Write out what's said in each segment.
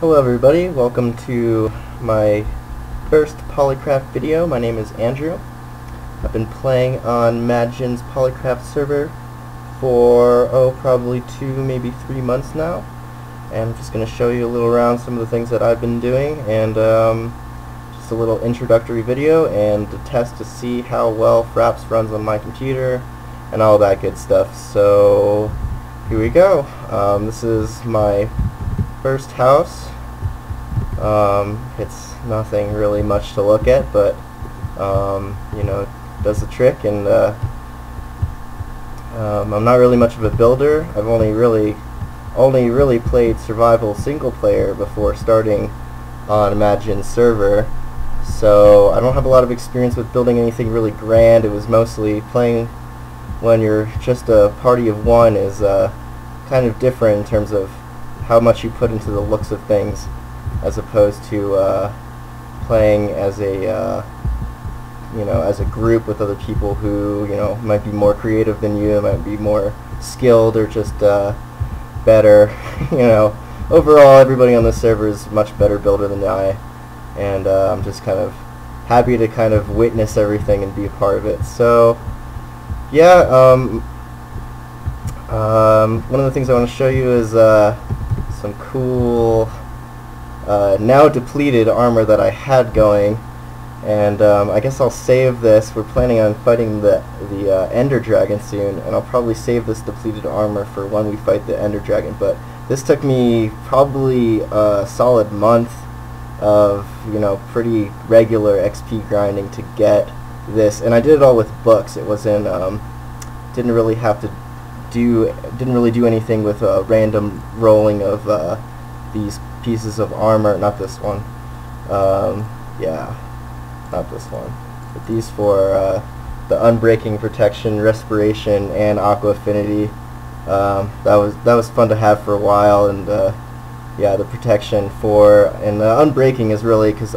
Hello everybody, welcome to my first Polycraft video. My name is Andrew. I've been playing on MadDjinn's Polycraft server for, probably 2, maybe 3 months now. And I'm just going to show you a little around some of the things that I've been doing, and just a little introductory video and a test to see how well FRAPS runs on my computer and all that good stuff. So here we go. This is my first house. It's nothing really much to look at, but you know, it does the trick. And I'm not really much of a builder. I've only really played survival single player before starting on Imagine Server, so I don't have a lot of experience with building anything really grand. It was mostly playing when you're just a party of one is kind of different in terms of how much you put into the looks of things, as opposed to playing as a you know, as a group with other people who, you know, might be more creative than you, might be more skilled, or just better. You know, overall everybody on the server is much better builder than I, and I'm just kind of happy to kind of witness everything and be a part of it. So yeah, one of the things I want to show you is some cool now depleted armor that I had going, and I guess I'll save this. We're planning on fighting the Ender dragon soon, and I'll probably save this depleted armor for when we fight the Ender dragon. But this took me probably a solid month of, you know, pretty regular XP grinding to get this, and I did it all with books. It wasn't didn't really have to do, didn't really do anything with random rolling of these pieces of armor. Not this one. Yeah, not this one. But these four, the unbreaking, protection, respiration, and aqua affinity. That was fun to have for a while, and yeah, the protection for and the unbreaking is really because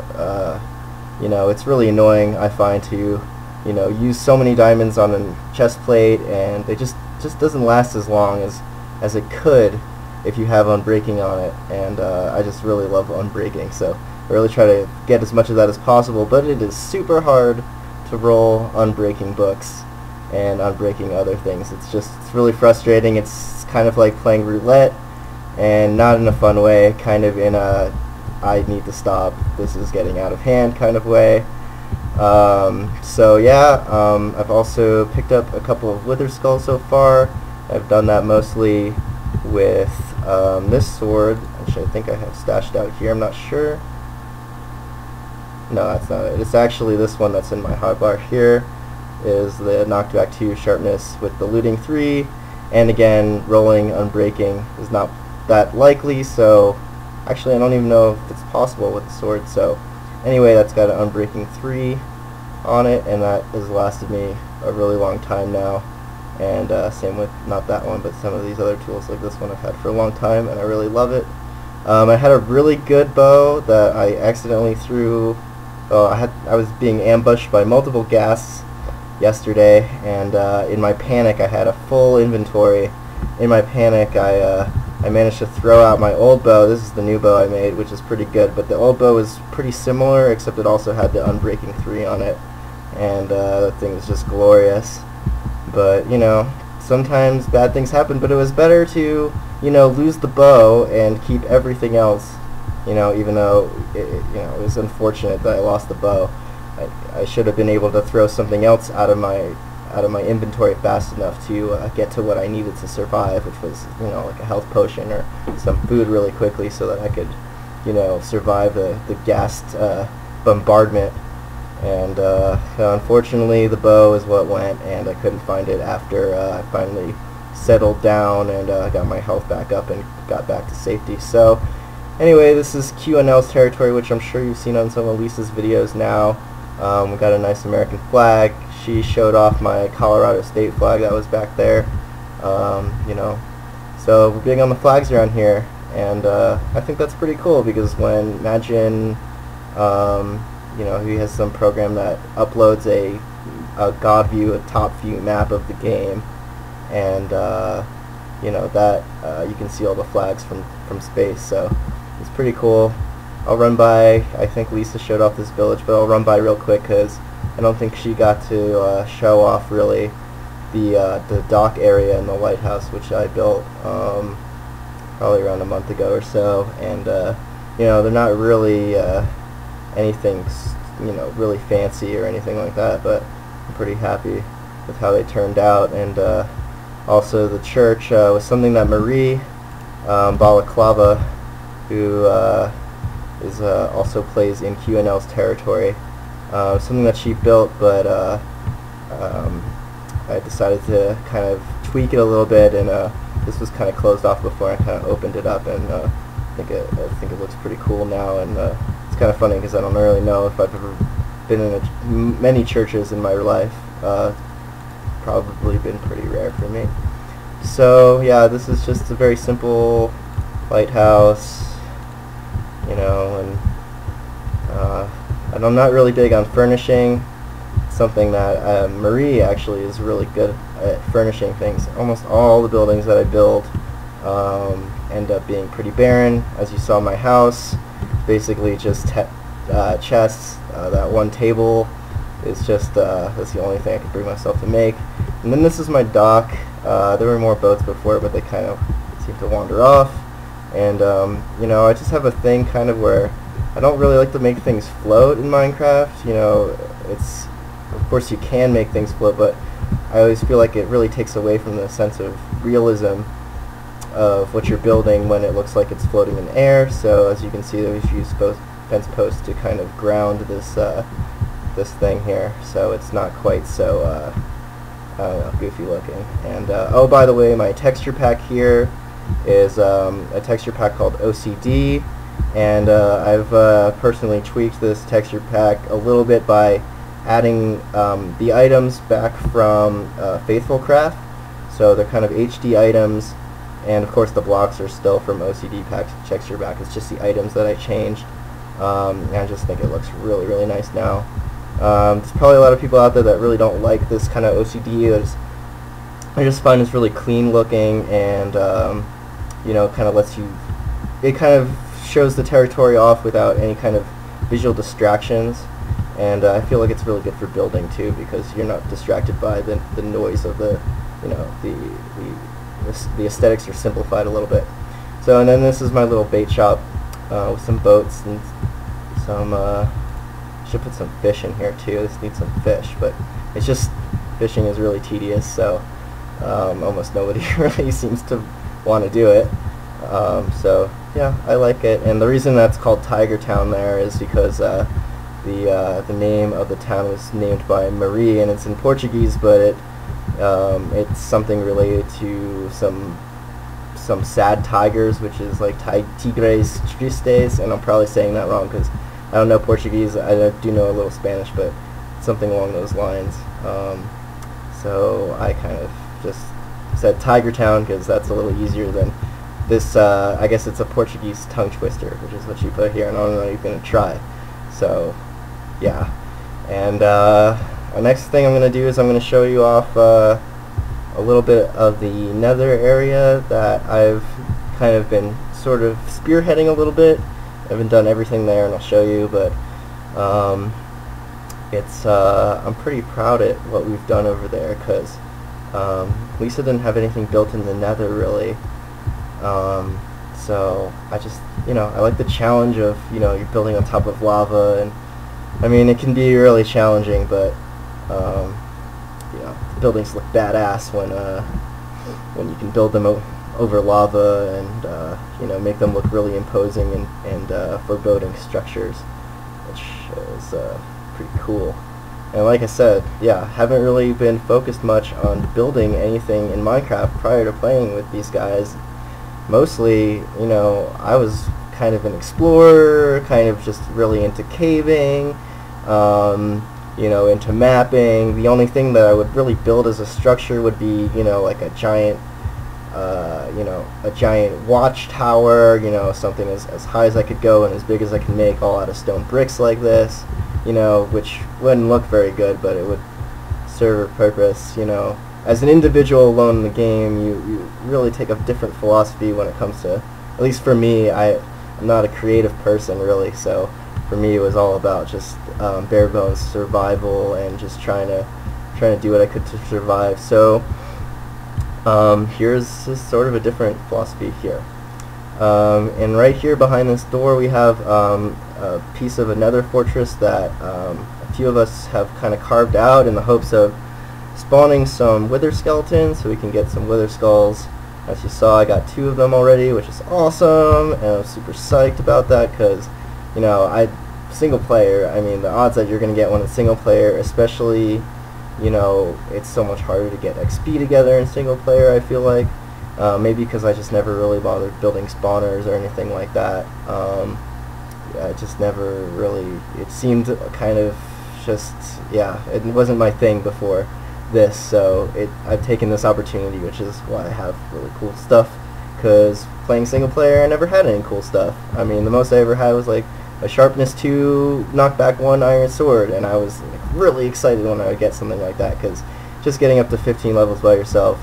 you know, it's really annoying, I find, to, you know, use so many diamonds on a chest plate, and they just doesn't last as long as it could if you have unbreaking on it. And I just really love unbreaking, so I really try to get as much of that as possible, but it is super hard to roll unbreaking books and unbreaking other things. It's really frustrating. It's kind of like playing roulette, and not in a fun way, kind of in a I need to stop, this is getting out of hand kind of way. So yeah, I've also picked up a couple of wither skulls so far. I've done that mostly with this sword, which I think I have stashed out here, I'm not sure. No, that's not it. It's actually this one that's in my hotbar here, is the knockback 2 sharpness with the looting 3, and again, rolling unbreaking is not that likely, so actually I don't even know if it's possible with the sword. So anyway, that's got an unbreaking 3 on it, and that has lasted me a really long time now. And same with, not that one, but some of these other tools like this one I've had for a long time, and I really love it. I had a really good bow that I accidentally threw. I was being ambushed by multiple ghasts yesterday, and in my panic, I had a full inventory. In my panic, I managed to throw out my old bow. This is the new bow I made, which is pretty good, but the old bow was pretty similar, except it also had the unbreaking 3 on it, and that thing was just glorious. But, you know, sometimes bad things happen, but it was better to, you know, lose the bow and keep everything else, you know, even though it, it was unfortunate that I lost the bow. I should have been able to throw something else out of my inventory fast enough to get to what I needed to survive, which was, you know, like a health potion or some food really quickly, so that I could, you know, survive the ghast bombardment. And unfortunately the bow is what went, and I couldn't find it after I finally settled down and got my health back up and got back to safety. So anyway, this is QNL's territory, which I'm sure you've seen on some of Lisa's videos now. We got a nice American flag. She showed off my Colorado state flag that was back there. You know, so we're big on the flags around here, and I think that's pretty cool, because when MadDjinn, you know, he has some program that uploads a god view, a top view map of the game, and you know, that you can see all the flags from space. So It's pretty cool. I'll run by, I think Lisa showed off this village, but I'll run by real quick because I don't think she got to show off really the dock area and the lighthouse, which I built probably around a month ago or so. And you know, they're not really anything, you know, really fancy or anything like that, but I'm pretty happy with how they turned out. And also the church was something that Marie Balaclava, who is also plays in QNL's territory, something that she built, but I decided to kind of tweak it a little bit, and this was kind of closed off before, and I kind of opened it up, and I think it looks pretty cool now. And it's kind of funny because I don't really know if I've ever been in many churches in my life. Probably been pretty rare for me. So yeah, this is just a very simple lighthouse, you know, and I'm not really big on furnishing. It's something that Marie actually is really good at, furnishing things. Almost all the buildings that I build end up being pretty barren. As you saw, my house basically just chests. That one table is just that's the only thing I could bring myself to make. And then this is my dock. There were more boats before, but they kind of seem to wander off. And you know, I just have a thing kind of where I don't really like to make things float in Minecraft. You know, it's, of course you can make things float, but I always feel like it really takes away from the sense of realism of what you're building when it looks like it's floating in air. So as you can see, we've used fence posts to kind of ground this this thing here, so it's not quite so I don't know, goofy looking. And oh, by the way, my texture pack here is a texture pack called OCD, and I've personally tweaked this texture pack a little bit by adding the items back from Faithful Craft, so they're kind of HD items. And of course the blocks are still from OCD pack texture pack. It's just the items that I changed. And I just think it looks really, really nice now. There's probably a lot of people out there that really don't like this kind of OCD. I just find it's really clean looking, and you know, kind of lets you, it kind of shows the territory off without any kind of visual distractions. And I feel like it's really good for building too, because you're not distracted by the noise of the, you know, the aesthetics are simplified a little bit. So, and then this is my little bait shop. With some boats and some, should put some fish in here too. This needs some fish, but it's just, fishing is really tedious, so almost nobody really seems to want to do it. So yeah, I like it. And the reason that's called Tigertown there is because the name of the town was named by Marie, and it's in Portuguese, but it's something related to some sad tigers, which is like Tigres tristes, and I'm probably saying that wrong because I don't know Portuguese. I do know a little Spanish, but something along those lines. So I kind of just said Tigertown because that's a little easier than this. I guess it's a Portuguese tongue twister, which is what you put here, and I don't know, you're going to try. So yeah. And the next thing I'm going to do is I'm going to show you off a little bit of the nether area that I've kind of been sort of spearheading a little bit. I haven't done everything there, and I'll show you, but it's I'm pretty proud at what we've done over there, because Lisa didn't have anything built in the nether really. So I just, you know, I like the challenge of, you know, you're building on top of lava, and I mean it can be really challenging, but you know, the buildings look badass when you can build them over lava, and you know, make them look really imposing and foreboding structures, which is pretty cool. And like I said, yeah, haven't really been focused much on building anything in Minecraft prior to playing with these guys. Mostly, you know, I was kind of an explorer, kind of just really into caving, you know, into mapping. The only thing that I would really build as a structure would be, you know, like a giant watchtower, you know, something as high as I could go and as big as I could make, all out of stone bricks like this, you know, which wouldn't look very good, but it would serve a purpose. You know, as an individual alone in the game, you really take a different philosophy when it comes to, at least for me, I I'm not a creative person really, so for me it was all about just bare bones survival and just trying to do what I could to survive. So here's just sort of a different philosophy here. And right here behind this door we have a piece of another fortress that a few of us have kind of carved out in the hopes of spawning some wither skeletons so we can get some wither skulls. As you saw, I got 2 of them already, which is awesome, and I'm super psyched about that because, you know, single player, I mean, the odds that you're going to get one in single player, especially, you know, it's so much harder to get XP together in single player, I feel like. Maybe because I just never really bothered building spawners or anything like that. I just never really, it seemed kind of just, yeah, it wasn't my thing before this, so I've taken this opportunity, which is why I have really cool stuff, because playing single player I never had any cool stuff. I mean, the most I ever had was like a sharpness 2 knockback 1 iron sword, and I was like, really excited when I would get something like that, because just getting up to 15 levels by yourself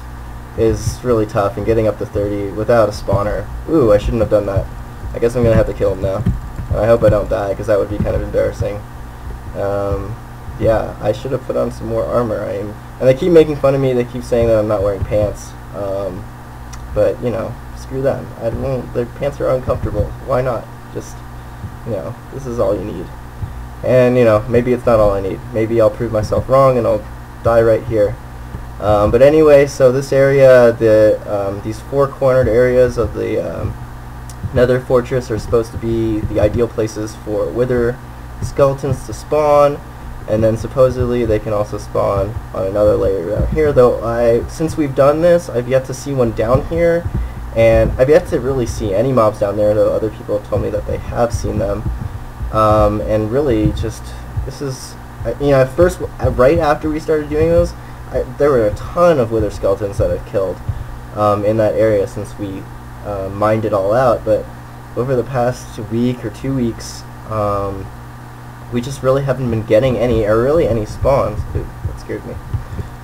is really tough, and getting up to 30 without a spawner, ooh, I shouldn't have done that. I guess I'm gonna have to kill him now. And I hope I don't die, because that would be kind of embarrassing. Yeah, I should have put on some more armor. And they keep making fun of me, they keep saying that I'm not wearing pants, but, you know, screw them. Their pants are uncomfortable, why not? Just, you know, this is all you need. And, you know, maybe it's not all I need. Maybe I'll prove myself wrong and I'll die right here. But anyway, so this area, these 4 cornered areas of the nether fortress are supposed to be the ideal places for wither skeletons to spawn, and then supposedly they can also spawn on another layer down here, though since we've done this, I've yet to see one down here, and I've yet to really see any mobs down there, though other people have told me that they have seen them. And really, just, this is, you know, at first, right after we started doing those, there were a ton of wither skeletons that I've killed in that area since we mined it all out, but over the past week or 2 weeks, we just really haven't been getting any, or really any spawns. Ooh, that scared me.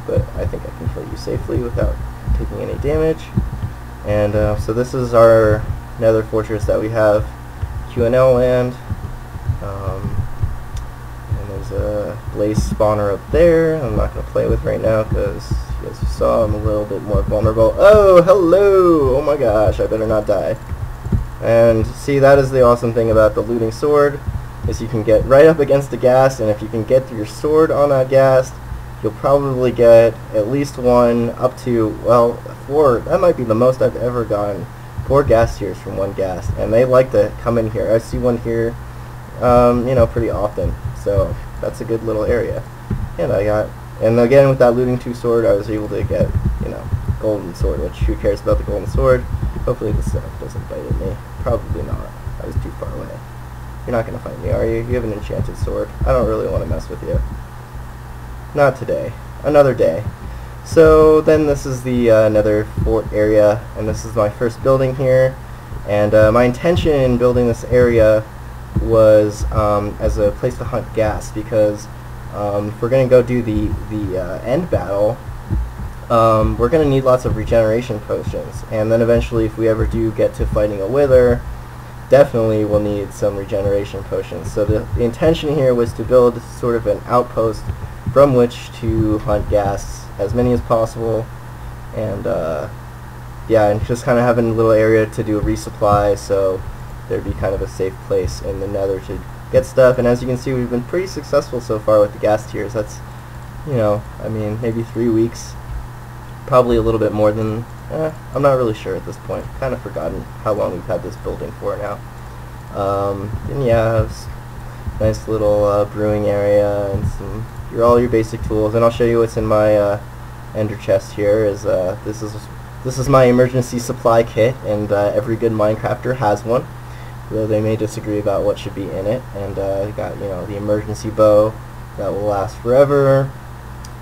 But I think I can kill you safely without taking any damage. And so this is our nether fortress that we have, QNL land. And there's a blaze spawner up there I'm not going to play with right now because, as you saw, I'm a little bit more vulnerable. Oh, hello! Oh my gosh, I better not die. And see, that is the awesome thing about the looting sword, is you can get right up against the ghast, and if you can get your sword on that ghast, you'll probably get at least 1 up to, well, 4. That might be the most I've ever gotten. 4 ghast tears from 1 ghast, and they like to come in here. I see one here, you know, pretty often, so that's a good little area. And again, with that looting 2 sword, I was able to get, you know, golden sword, which who cares about the golden sword? Hopefully this stuff doesn't bite at me. Probably not. I was too far away. You're not going to fight me, are you? You have an enchanted sword. I don't really want to mess with you. Not today. Another day. So then this is the nether fort area, and this is my first building here. And my intention in building this area was as a place to hunt ghast, because if we're going to go do the end battle, we're going to need lots of regeneration potions. And then eventually, if we ever do get to fighting a wither, definitely will need some regeneration potions. So the intention here was to build sort of an outpost from which to hunt ghasts, as many as possible, and yeah, and just kind of having a little area to do a resupply, so there'd be kind of a safe place in the nether to get stuff. And as you can see, we've been pretty successful so far with the ghast tiers. That's, you know, I mean, maybe 3 weeks, probably a little bit more than, I'm not really sure at this point. Kind of forgotten how long we've had this building for now. And yeah, nice little brewing area and some all your basic tools. And I'll show you what's in my ender chest here. Is this is my emergency supply kit, and every good Minecrafter has one, though they may disagree about what should be in it. And you got, you know, the emergency bow that will last forever,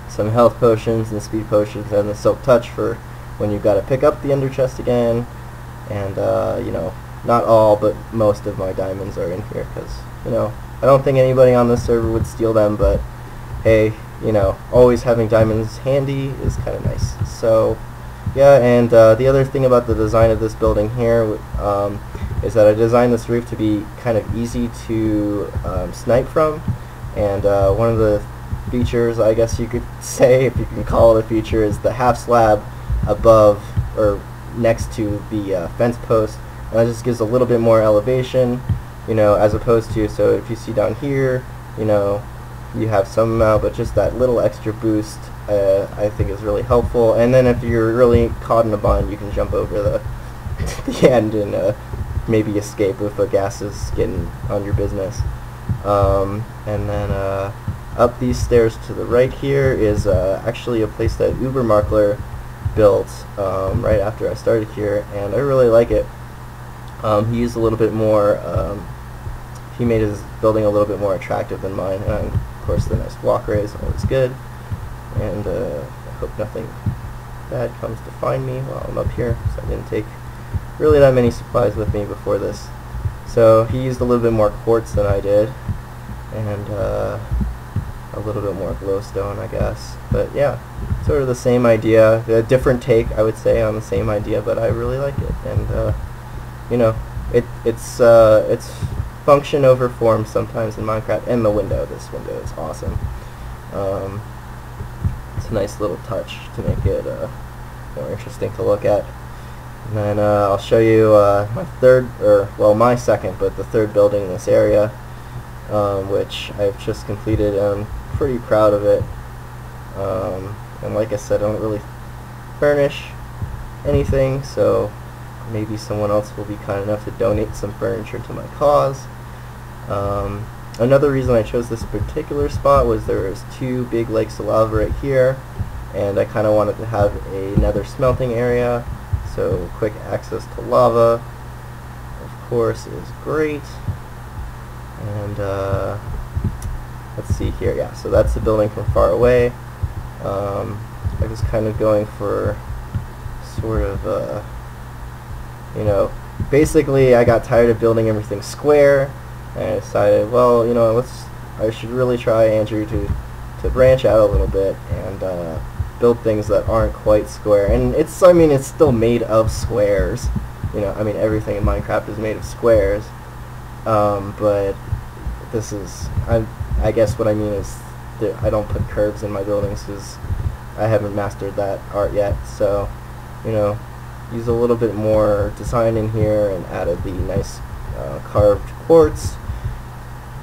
some health potions and speed potions, and the silk touch for when you've got to pick up the ender chest again. And you know, not all, but most of my diamonds are in here, because, you know, I don't think anybody on this server would steal them, but hey, you know, always having diamonds handy is kind of nice. So yeah, and the other thing about the design of this building here is that I designed this roof to be kind of easy to snipe from, and one of the features, I guess you could say, if you can call it a feature, is the half slab above or next to the fence post, and that just gives a little bit more elevation, you know, as opposed to, so if you see down here, you know, you have some amount, but just that little extra boost I think is really helpful. And then if you're really caught in a bind, you can jump over the end and maybe escape if the gas is getting on your business. And then up these stairs to the right here is actually a place that Ubermarkler built right after I started here, and I really like it. He used a little bit more, he made his building a little bit more attractive than mine, and of course the nice walk raise, always good. And I hope nothing bad comes to find me while I'm up here, because I didn't take really that many supplies with me before this. So he used a little bit more quartz than I did, and a little bit more glowstone, I guess. But yeah, sort of the same idea, a different take, I would say, on the same idea, but I really like it. And you know, it's function over form sometimes in Minecraft. And the window, this window is awesome. It's a nice little touch to make it more interesting to look at. And then I'll show you my second, but the third building in this area, which I've just completed. I'm pretty proud of it. And like I said, I don't really furnish anything, so maybe someone else will be kind enough to donate some furniture to my cause. Another reason I chose this particular spot was there was two big lakes of lava right here, and I kind of wanted to have another smelting area, so quick access to lava, of course, is great. And let's see here, yeah, so that's the building from far away. I was kind of going for sort of you know, basically I got tired of building everything square, and I decided, well, you know, I should really try, Andrew, to branch out a little bit and build things that aren't quite square. And it's, I mean, it's still made of squares, you know, I mean, everything in Minecraft is made of squares, but this is, I guess what I mean is that I don't put curves in my buildings because I haven't mastered that art yet. So, you know, use a little bit more design in here, and added the nice carved quartz,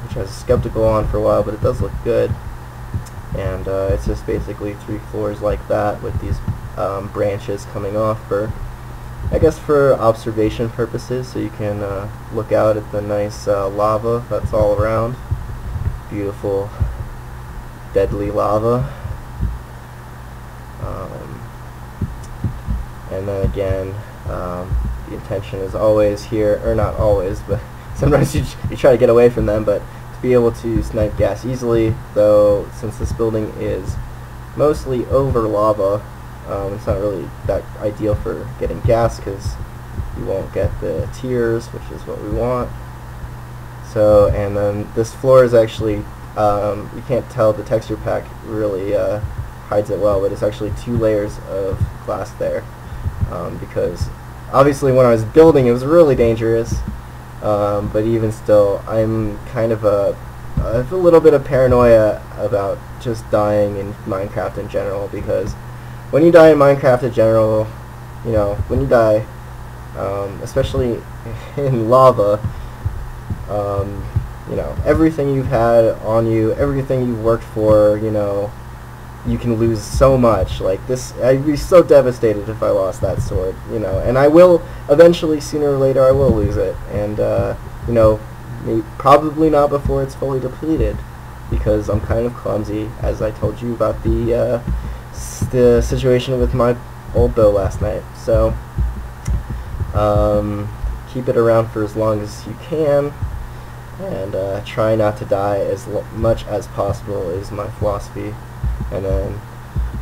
which I was skeptical on for a while, but it does look good. And it's just basically three floors like that, with these branches coming off for, I guess, for observation purposes, so you can look out at the nice lava that's all around. Beautiful, deadly lava. And then again, the intention is always here, or not always, but sometimes you try to get away from them, but to be able to snipe gas easily. Though, since this building is mostly over lava, it's not really that ideal for getting gas, because you won't get the tears, which is what we want. So, and then this floor is actually, you can't tell, the texture pack really hides it well, but it's actually two layers of glass there. Because obviously when I was building it was really dangerous, but even still I'm kind of a little bit of paranoia about just dying in Minecraft in general, because when you die in Minecraft in general, you know, when you die, especially in lava, you know, everything you've had on you, everything you've worked for, you know, you can lose so much. Like this, I'd be so devastated if I lost that sword, you know, and I will eventually, sooner or later, I will lose it. And you know, probably not before it's fully depleted, because I'm kind of clumsy, as I told you about the situation with my old bow last night. So keep it around for as long as you can, and try not to die as much as possible is my philosophy. And then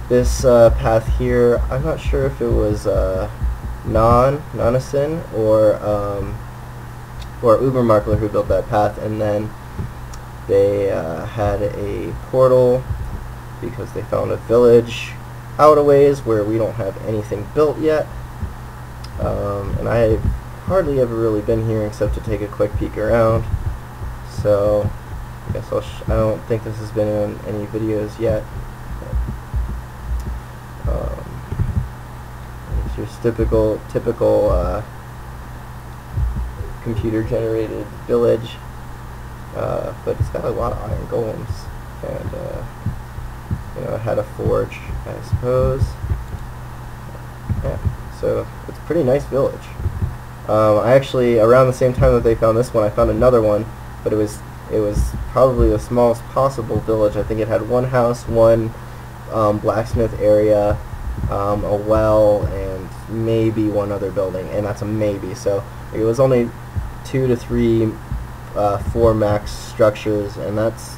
this path here, I'm not sure if it was Nanason or Ubermarkler who built that path, and then they had a portal because they found a village out a ways where we don't have anything built yet. And I hardly ever really been here except to take a quick peek around, so I guess I don't think this has been in any videos yet. But, it's your typical computer generated village, but it's got a lot of iron golems, and you know, it had a forge, I suppose. Yeah, so it's a pretty nice village. I actually, around the same time that they found this one, I found another one, but it was probably the smallest possible village. I think it had one house, one blacksmith area, a well, and maybe one other building, and that's a maybe. So it was only 2 to 3, 4 max structures, and that's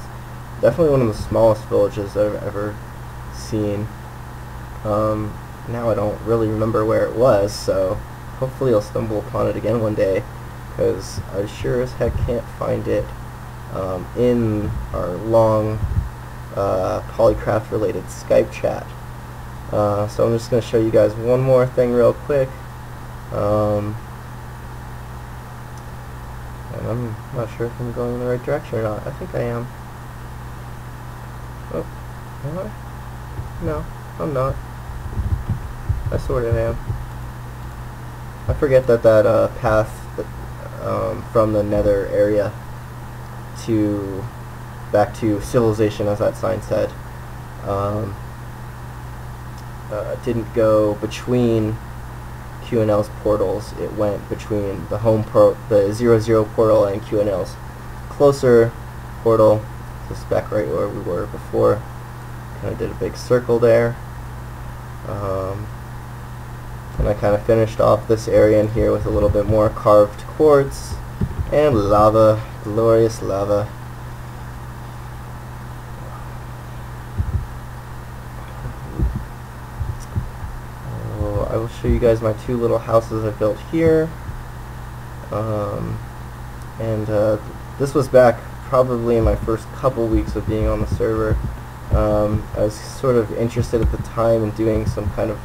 definitely one of the smallest villages that I've ever seen. Now I don't really remember where it was, so hopefully I'll stumble upon it again one day, because I sure as heck can't find it in our long Polycraft related Skype chat. So I'm just going to show you guys one more thing real quick. And I'm not sure if I'm going in the right direction or not. I think I am. Oh, am I? No, I'm not. I sort of am. I forget that path from the nether area to back to civilization, as that sign said, didn't go between QNL's portals. It went between the the 00 portal and QNL's closer portal. This is back right where we were before. Kind of did a big circle there. And I kind of finished off this area in here with a little bit more carved quartz and lava, glorious lava. I will show you guys my 2 little houses I built here. This was back probably in my first couple weeks of being on the server. I was sort of interested at the time in doing some kind of,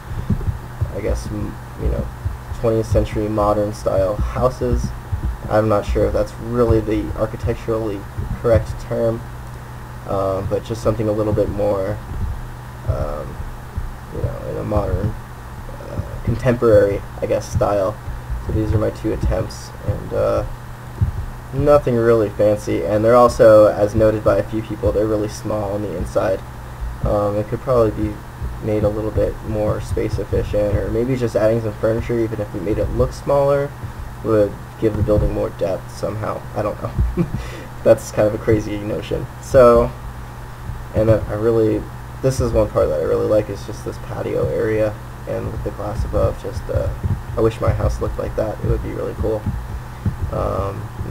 I guess, you know, 20th century modern style houses. I'm not sure if that's really the architecturally correct term, but just something a little bit more, you know, in a modern, contemporary, I guess, style. So these are my 2 attempts, and nothing really fancy. And they're also, as noted by a few people, they're really small on the inside. It could probably be made a little bit more space efficient, or maybe just adding some furniture, even if we made it look smaller, would give the building more depth somehow. I don't know. That's kind of a crazy notion. So, and this is one part that I really like, is just this patio area, and with the glass above, just, I wish my house looked like that. It would be really cool.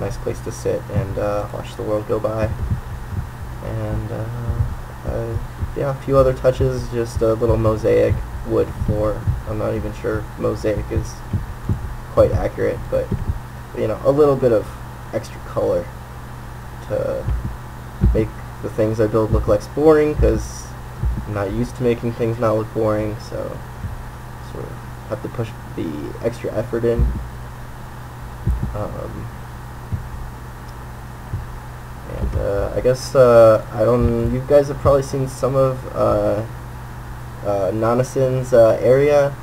Nice place to sit and watch the world go by. And, yeah, a few other touches, just a little mosaic wood floor. I'm not even sure mosaic is quite accurate, but, you know, a little bit of extra color to make the things I build look less boring, because I'm not used to making things not look boring, so sort of have to push the extra effort in. I guess, I don't, you guys have probably seen some of Nanason's area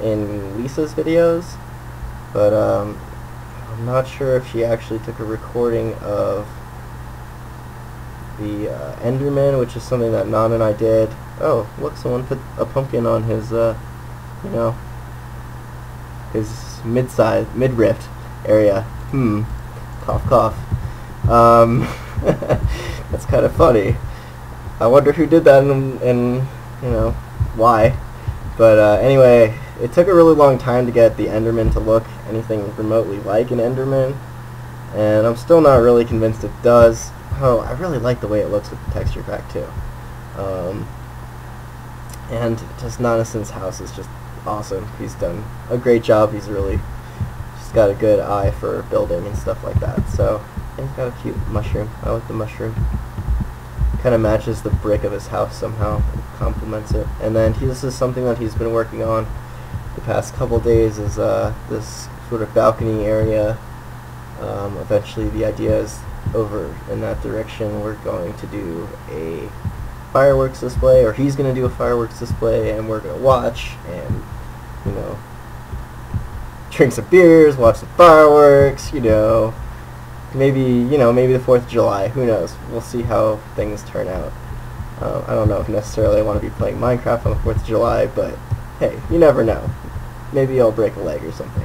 in Lisa's videos, but I'm not sure if she actually took a recording of the Enderman, which is something that Nan and I did. Oh, look, someone put a pumpkin on his, you know, his midriff area. Cough, cough. That's kind of funny. I wonder who did that and you know, why. But anyway, it took a really long time to get the Enderman to look anything remotely like an Enderman, and I'm still not really convinced it does. Oh, I really like the way it looks with the texture pack too. And just Nanason's house is just awesome. He's done a great job. He's really just got a good eye for building and stuff like that. So. He's got a cute mushroom. I like the mushroom. Kind of matches the brick of his house somehow. It complements it. And then this is something that he's been working on the past couple days, is this sort of balcony area. Eventually the idea is over in that direction. We're going to do a fireworks display, or he's going to do a fireworks display, and we're going to watch and, you know, drink some beers, watch the fireworks, you know, maybe the 4th of July, who knows, we'll see how things turn out. I don't know if necessarily I want to be playing Minecraft on the 4th of July, but hey, you never know. Maybe I'll break a leg or something.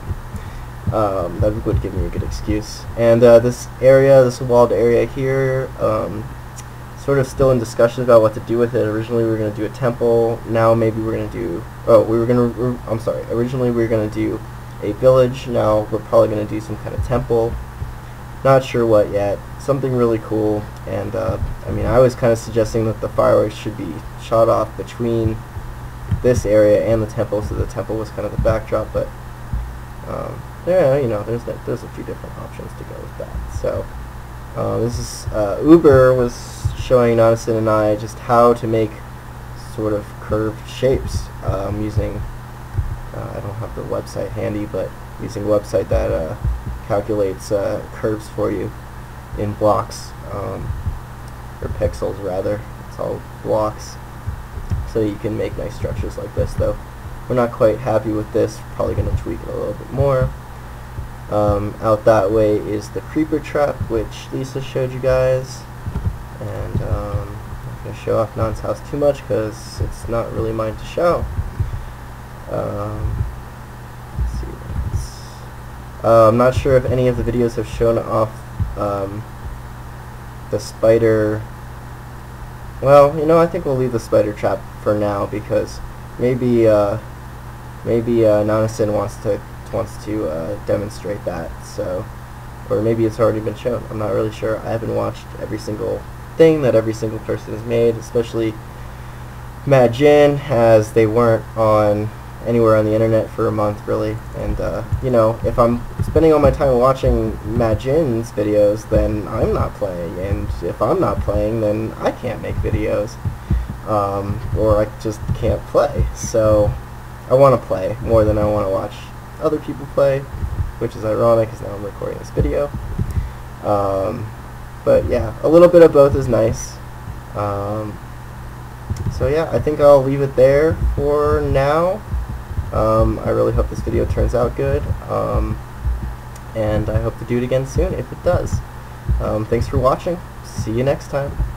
That would give me a good excuse. And this area, this walled area here, sort of still in discussion about what to do with it. Originally we were going to do a temple, now maybe we're going to do, originally we were going to do a village, now we're probably going to do some kind of temple. Not sure what yet. Something really cool, and I mean, I was kind of suggesting that the fireworks should be shot off between this area and the temple, so the temple was kind of the backdrop, but yeah, you know, there's a few different options to go with that. So this is Uber was showing Nanason and I just how to make sort of curved shapes using I don't have the website handy, but using a website that calculates curves for you in blocks, or pixels rather, it's all blocks, so you can make nice structures like this. Though we're not quite happy with this, we're probably going to tweak it a little bit more. Out that way is the creeper trap, which Lisa showed you guys, and I'm not going to show off Nan's house too much because it's not really mine to show. I'm not sure if any of the videos have shown off the spider. Well, you know, I think we'll leave the spider trap for now, because maybe Nanason wants to demonstrate that. So, or maybe it's already been shown. I'm not really sure. I haven't watched every single thing that every single person has made, especially MadDjinn, as they weren't on anywhere on the internet for a month, really. And you know, if I'm spending all my time watching MadDjinn's videos, then I'm not playing, and if I'm not playing, then I can't make videos, or I just can't play. So I want to play more than I want to watch other people play, which is ironic because now I'm recording this video. But yeah, a little bit of both is nice. So yeah, I think I'll leave it there for now. I really hope this video turns out good, and I hope to do it again soon if it does. Thanks for watching. See you next time.